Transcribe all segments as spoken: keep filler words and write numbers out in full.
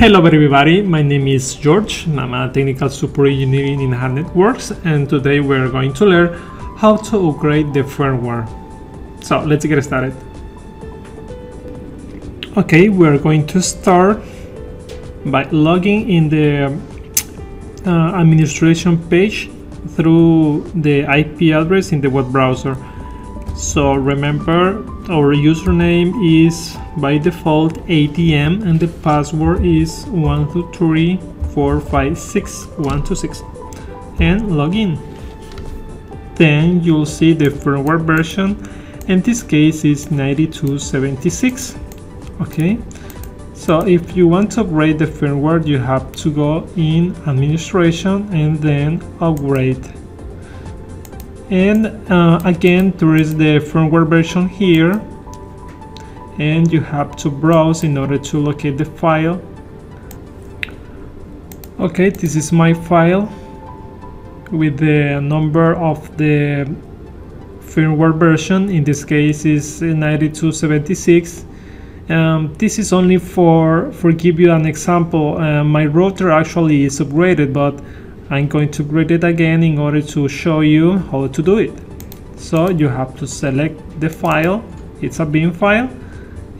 Hello everybody, my name is George and I'm a technical support engineer in InHand Networks, and today we're going to learn how to upgrade the firmware. So let's get started. Okay, we're going to start by logging in the uh, administration page through the I P address in the web browser. So remember, our username is by default A T M and the password is one two three four five six one two six, and log in. Then you'll see the firmware version, in this case is ninety-two seventy-six. Okay, so if you want to upgrade the firmware, you have to go in administration and then upgrade. And uh, again, there is the firmware version here, and you have to browse in order to locate the file. Okay, this is my file with the number of the firmware version, in this case is ninety-two seventy-six. Um, this is only for for give you an example. Uh, my router actually is upgraded, but I'm going to upgrade it again in order to show you how to do it. So you have to select the file, it's a bin file,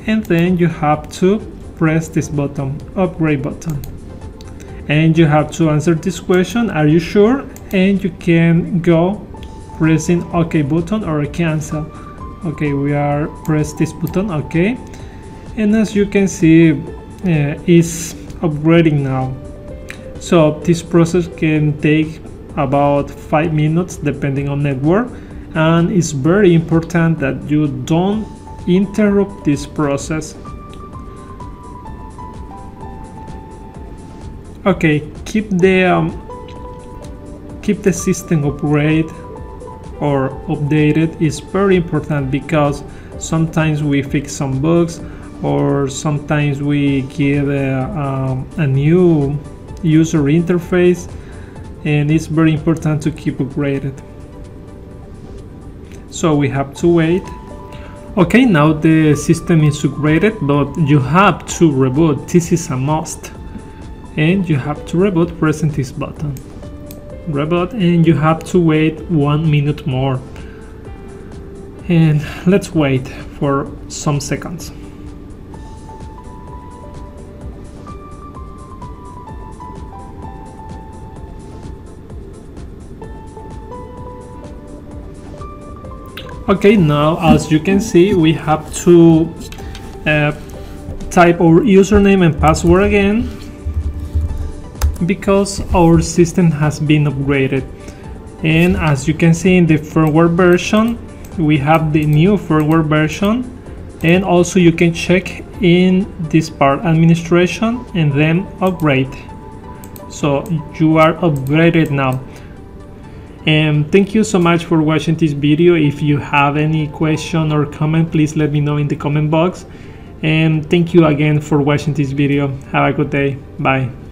and then you have to press this button, upgrade button. And you have to answer this question, are you sure? And you can go pressing OK button or cancel. Okay, we are press this button, OK. And as you can see, uh, it's upgrading now. So this process can take about five minutes depending on network, and it's very important that you don't interrupt this process. Okay, keep the um, keep the system upgraded or updated is very important, because sometimes we fix some bugs or sometimes we give a, um, a new user interface, and it's very important to keep upgraded. So we have to wait. Okay, now the system is upgraded, but you have to reboot. This is a must, and you have to reboot pressing this button, reboot, and you have to wait one minute more, and let's wait for some seconds. Okay, now as you can see, we have to uh, type our username and password again, because our system has been upgraded. And as you can see in the firmware version, we have the new firmware version, and also you can check in this part, administration, and then upgrade. So you are upgraded now. And thank you so much for watching this video. If you have any question or comment, please let me know in the comment box. And thank you again for watching this video. Have a good day. Bye.